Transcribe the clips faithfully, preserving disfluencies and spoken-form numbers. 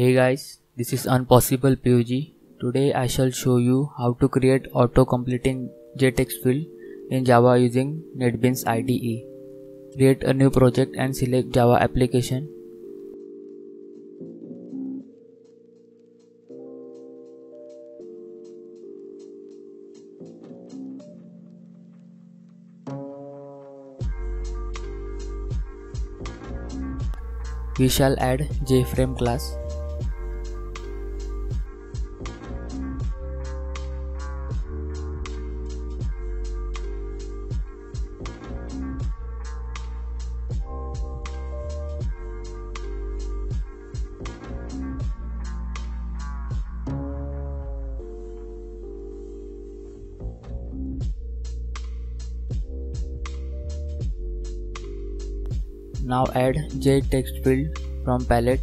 Hey guys, this is Unpossible P O G. Today I shall show you how to create auto-completing JText field in Java using NetBeans I D E. Create a new project and select Java application. We shall add JFrame class. Now add JTextField from palette.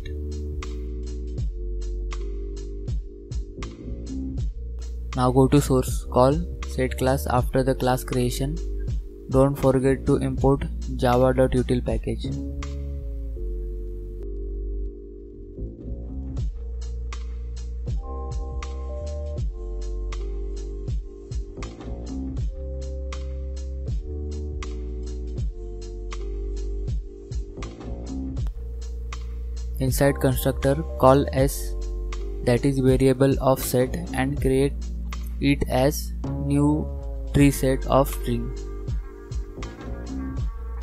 Now go to source, call set class after the class creation. Don't forget to import java.util package. Inside constructor, call s, that is variable of set, and create it as new tree set of string.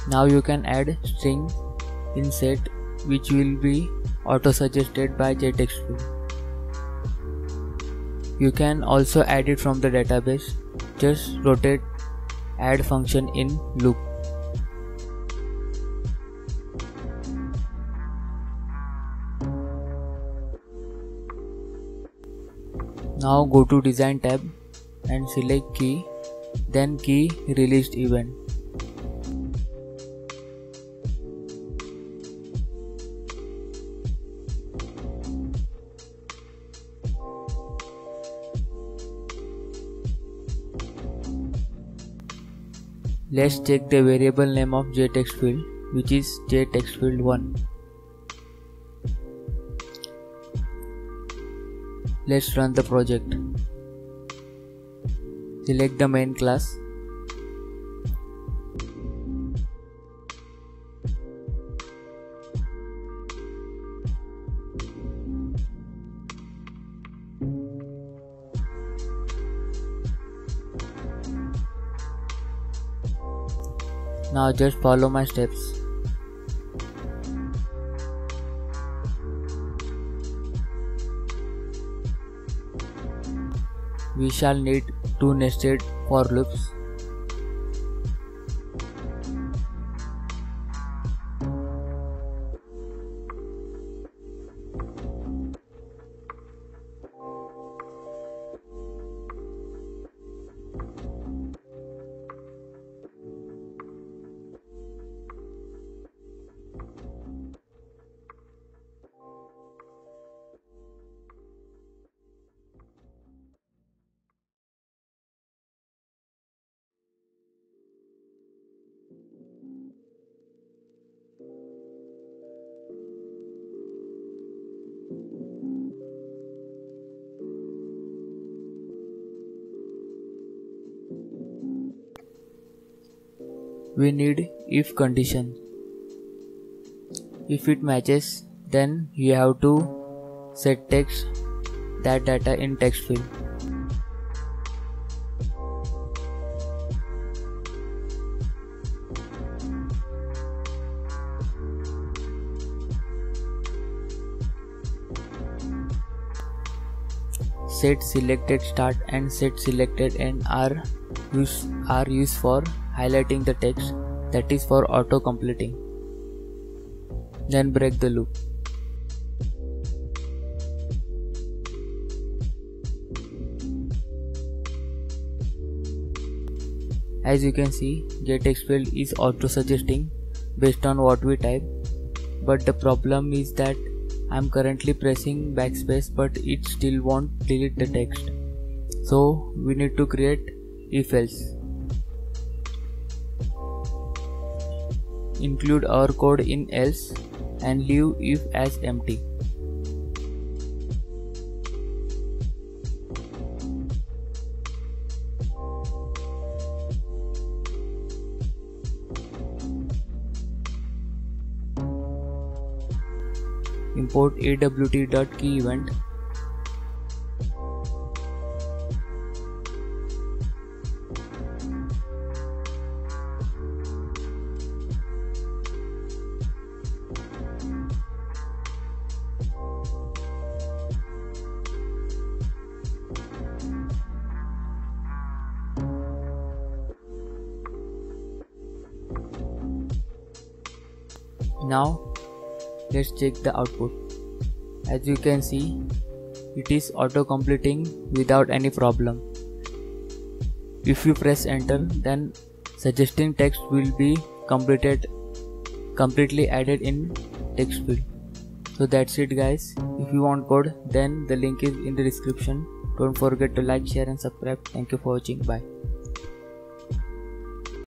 Now you can add string in set, which will be auto suggested by JTextField. You can also add it from the database. Just rotate add function in loop. Now go to design tab and select key, then key released event. Let's check the variable name of JTextField, which is J text field one. Let's run the project. Select the main class. Now just follow my steps. We shall need two nested for loops. We need if condition. If it matches, then you have to set text that data in text field. SetSelectedStart and setSelectedEnd are used are used for highlighting the text, that is for auto completing. Then break the loop. As you can see, JTextField is auto suggesting based on what we type, but the problem is that I am currently pressing backspace, but it still won't delete the text. So we need to create if else. Include our code in else and leave if as empty. import awt.key event. Now let's check the output. As you can see, it is auto completing without any problem. If you press enter, then suggesting text will be completed completely added in text field. So that's it guys. If you want code, then the link is in the description. Don't forget to like, share and subscribe. Thank you for watching. Bye.